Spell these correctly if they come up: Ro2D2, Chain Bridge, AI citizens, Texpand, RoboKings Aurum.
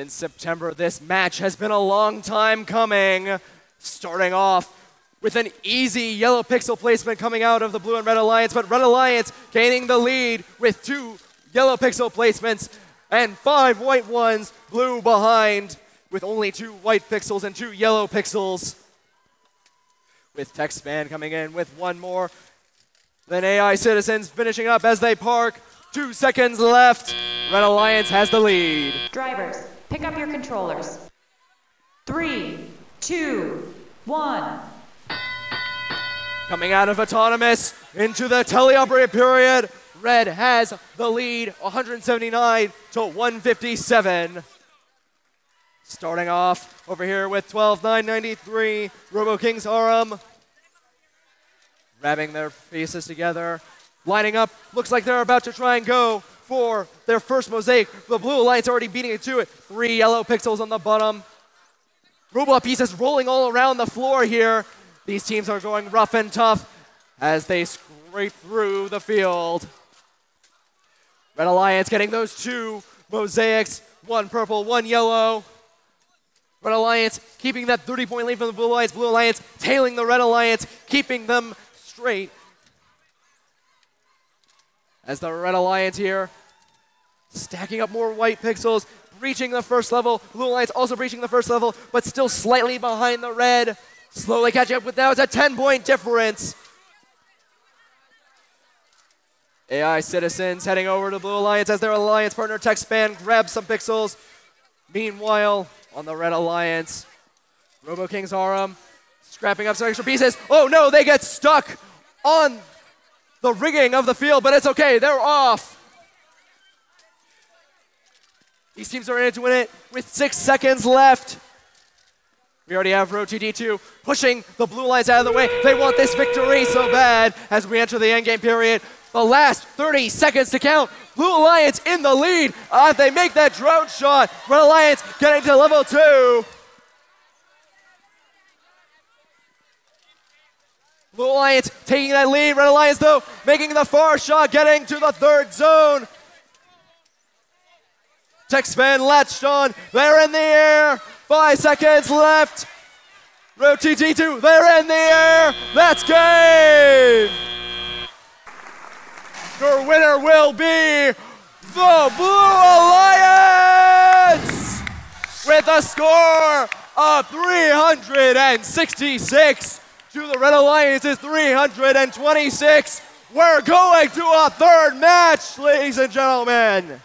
Since September, this match has been a long time coming. Starting off with an easy yellow pixel placement coming out of the Blue and Red Alliance, but Red Alliance gaining the lead with 2 yellow pixel placements and 5 white ones. Blue behind with only 2 white pixels and 2 yellow pixels. With Texpand coming in with 1 more. Then AI Citizens finishing up as they park. 2 seconds left. Red Alliance has the lead. Drivers, pick up your controllers. 3, 2, 1. Coming out of Autonomous into the teleoperated period. Red has the lead, 179 to 157. Starting off over here with 12,993, RoboKings Aurum. Grabbing their pieces together. Lining up, looks like they're about to try and go for their first mosaic. The Blue Alliance already beating it to it. 3 yellow pixels on the bottom. Robot pieces rolling all around the floor here. These teams are going rough and tough as they scrape through the field. Red Alliance getting those 2 mosaics, 1 purple, 1 yellow. Red Alliance keeping that 30-point lead from the Blue Alliance. Blue Alliance tailing the Red Alliance, keeping them straight. As the Red Alliance here, stacking up more white pixels, breaching the first level. Blue Alliance also breaching the first level, but still slightly behind the Red. Slowly catching up with now. It's a 10-point difference. AI Citizens heading over to Blue Alliance as their Alliance partner Texpand grabs some pixels. Meanwhile, on the Red Alliance, RoboKings Aurum scrapping up some extra pieces. Oh no, they get stuck on the rigging of the field, but it's okay, they're off. These teams are in it to win it with 6 seconds left. We already have Ro2D2 pushing the Blue Alliance out of the way. They want this victory so bad as we enter the endgame period. The last 30 seconds to count. Blue Alliance in the lead. They make that drone shot. Red Alliance getting to level 2. Blue Alliance taking that lead. Red Alliance, though, making the far shot, getting to the 3rd zone. Texpand latched on. They're in the air. 5 seconds left. Ro2D2, they're in the air. That's game. Your winner will be the Blue Alliance with a score of 366 to the Red Alliance's 326. We're going to a 3rd match, ladies and gentlemen.